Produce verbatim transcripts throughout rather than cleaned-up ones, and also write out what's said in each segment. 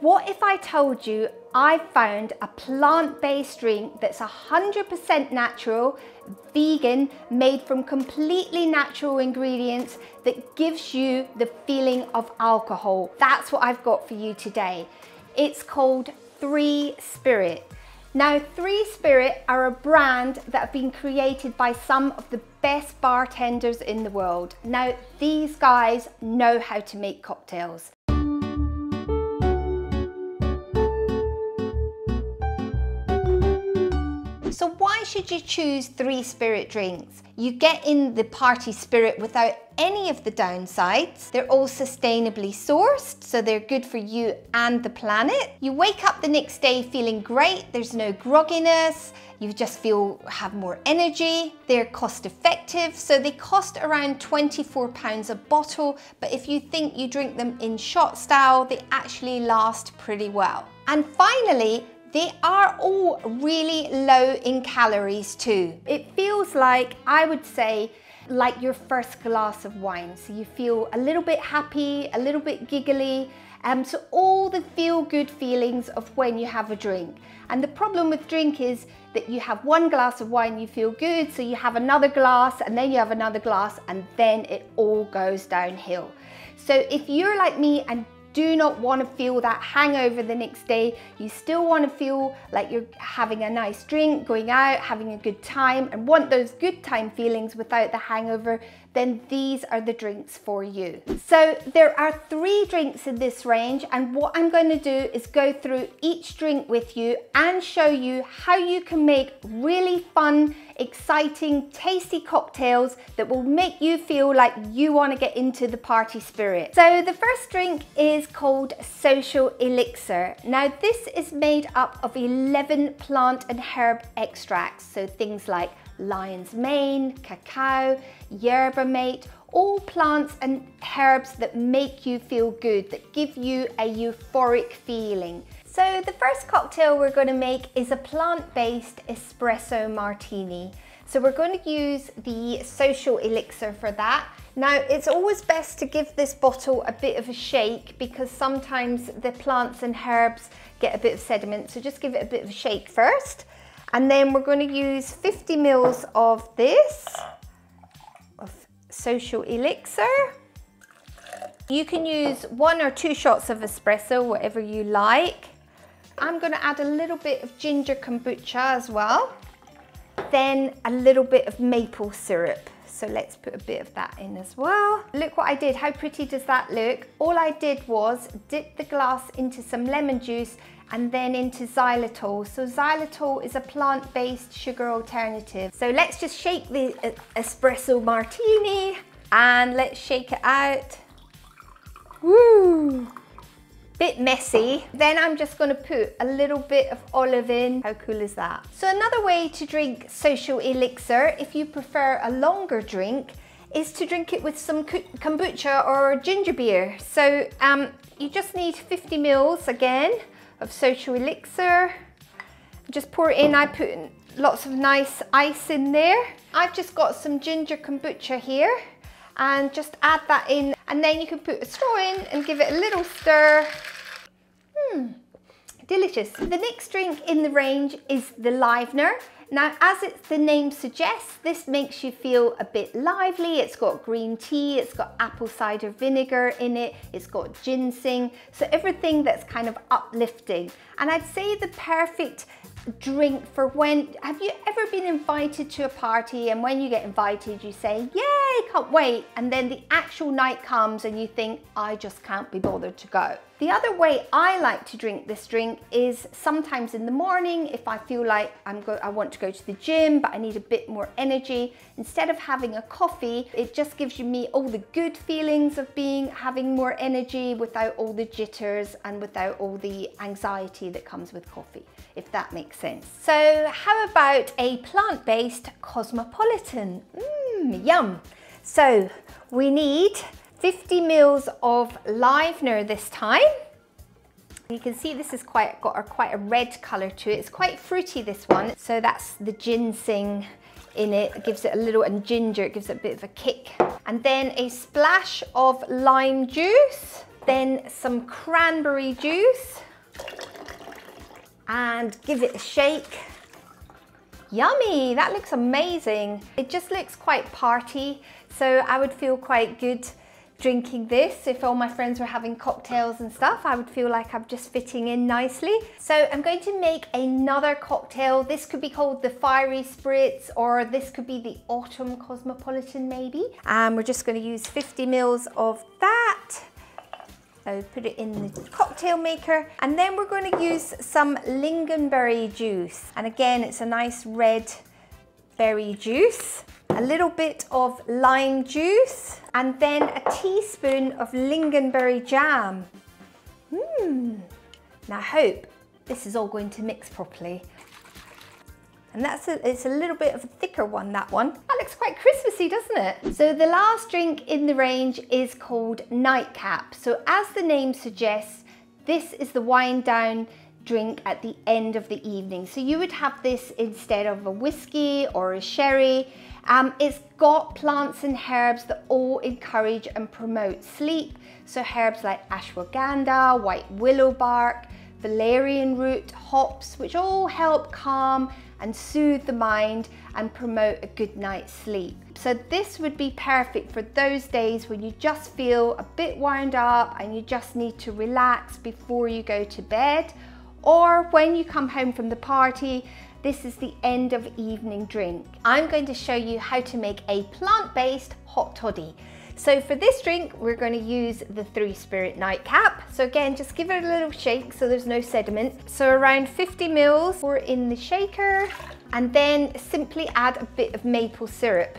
What if I told you I found a plant-based drink that's one hundred percent natural, vegan, made from completely natural ingredients that gives you the feeling of alcohol? That's what I've got for you today. It's called Three Spirit. Now, Three Spirit are a brand that have been created by some of the best bartenders in the world. Now, these guys know how to make cocktails. So why should you choose Three Spirit drinks? You get in the party spirit without any of the downsides. They're all sustainably sourced, so they're good for you and the planet. You wake up the next day feeling great. There's no grogginess. You just feel, have more energy. They're cost effective, so they cost around twenty-four pounds a bottle, but if you think you drink them in shot style, they actually last pretty well. And finally, they are all really low in calories too. It feels like, I would say, like your first glass of wine. So you feel a little bit happy, a little bit giggly. Um, so all the feel-good feelings of when you have a drink. And the problem with drink is that you have one glass of wine, you feel good, so you have another glass, and then you have another glass, and then it all goes downhill. So if you're like me and do not want to feel that hangover the next day, you still want to feel like you're having a nice drink, going out, having a good time, and want those good time feelings without the hangover, then these are the drinks for you. So there are three drinks in this range, and what I'm going to do is go through each drink with you and show you how you can make really fun, exciting, tasty cocktails that will make you feel like you want to get into the party spirit. So the first drink is called Social Elixir. Now this is made up of eleven plant and herb extracts, so things like lion's mane, cacao, yerba mate, all plants and herbs that make you feel good, that give you a euphoric feeling. So the first cocktail we're going to make is a plant-based espresso martini. So we're going to use the Social Elixir for that. Now it's always best to give this bottle a bit of a shake because sometimes the plants and herbs get a bit of sediment. So just give it a bit of a shake first. And then we're going to use fifty mils of this, of Social Elixir. You can use one or two shots of espresso, whatever you like. I'm going to add a little bit of ginger kombucha as well. Then a little bit of maple syrup. So let's put a bit of that in as well. Look what I did. How pretty does that look? All I did was dip the glass into some lemon juice and then into xylitol. So xylitol is a plant-based sugar alternative. So let's just shake the espresso martini and let's shake it out. Woo! Bit messy. Then I'm just gonna put a little bit of olive in. How cool is that? So another way to drink Social Elixir, if you prefer a longer drink, is to drink it with some kombucha or ginger beer. So um, you just need fifty mils again of Social Elixir. Just pour it in. I put in lots of nice ice in there. I've just got some ginger kombucha here. And just add that in, and then you can put a straw in and give it a little stir. Hmm, delicious. The next drink in the range is the Livener. Now, as it's the name suggests, this makes you feel a bit lively. It's got green tea, it's got apple cider vinegar in it, it's got ginseng, so everything that's kind of uplifting. And I'd say the perfect drink for when, have you ever been invited to a party and when you get invited you say, yay, can't wait, and then the actual night comes and you think, I just can't be bothered to go. The other way I like to drink this drink is sometimes in the morning if I feel like I'm go I want to go to the gym but I need a bit more energy. Instead of having a coffee, it just gives you me all the good feelings of being having more energy without all the jitters and without all the anxiety that comes with coffee, if that makes sense. So how about a plant-based cosmopolitan? Mmm, yum. So we need fifty mils of Livener this time. You can see this has quite got a, quite a red colour to it. It's quite fruity, this one. So that's the ginseng in it. It gives it a little, and ginger, it gives it a bit of a kick. And then a splash of lime juice. then some cranberry juice and give it a shake. Yummy, that looks amazing. It just looks quite party, so I would feel quite good drinking this. If all my friends were having cocktails and stuff, I would feel like I'm just fitting in nicely. So I'm going to make another cocktail. This could be called the Fiery Spirits, or this could be the Autumn Cosmopolitan maybe. And um, we're just going to use fifty mils of that. So put it in the cocktail maker. And then we're going to use some lingonberry juice. And again, it's a nice red berry juice. A little bit of lime juice, and then a teaspoon of lingonberry jam. Mmm. Now I hope this is all going to mix properly. And that's a, it's a little bit of a thicker one, that one. That looks quite Christmassy, doesn't it? So the last drink in the range is called Nightcap. So as the name suggests, this is the wind down drink at the end of the evening. So you would have this instead of a whiskey or a sherry. Um, it's got plants and herbs that all encourage and promote sleep. So herbs like ashwagandha, white willow bark, valerian root, hops, which all help calm and soothe the mind and promote a good night's sleep. So this would be perfect for those days when you just feel a bit wound up and you just need to relax before you go to bed, or when you come home from the party. This is the end of evening drink. I'm going to show you how to make a plant-based hot toddy. So for this drink, we're going to use the Three Spirit Nightcap. So again, just give it a little shake so there's no sediment. So around fifty mils pour in the shaker, and then simply add a bit of maple syrup.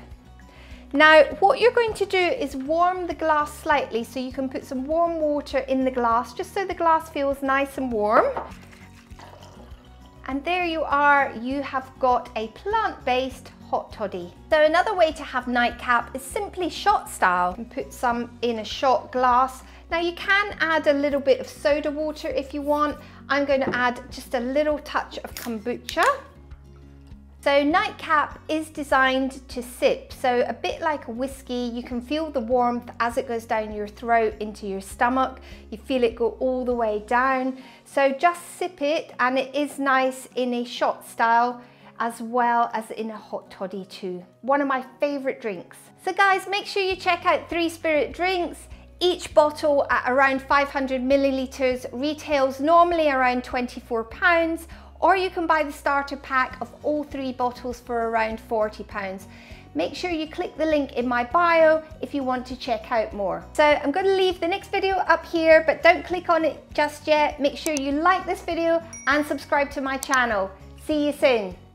Now, what you're going to do is warm the glass slightly, so you can put some warm water in the glass, just so the glass feels nice and warm. And there you are, you have got a plant-based hot toddy. So another way to have Nightcap is simply shot style, and put some in a shot glass. Now you can add a little bit of soda water if you want. I'm going to add just a little touch of kombucha. So Nightcap is designed to sip, so a bit like a whiskey, you can feel the warmth as it goes down your throat into your stomach. You feel it go all the way down. So just sip it, and it is nice in a shot style as well as in a hot toddy too. One of my favourite drinks. So guys, make sure you check out Three Spirit Drinks. Each bottle at around five hundred millilitres retails normally around twenty-four pounds. Or you can buy the starter pack of all three bottles for around forty pounds. Make sure you click the link in my bio if you want to check out more. So I'm going to leave the next video up here, but don't click on it just yet. Make sure you like this video and subscribe to my channel. See you soon.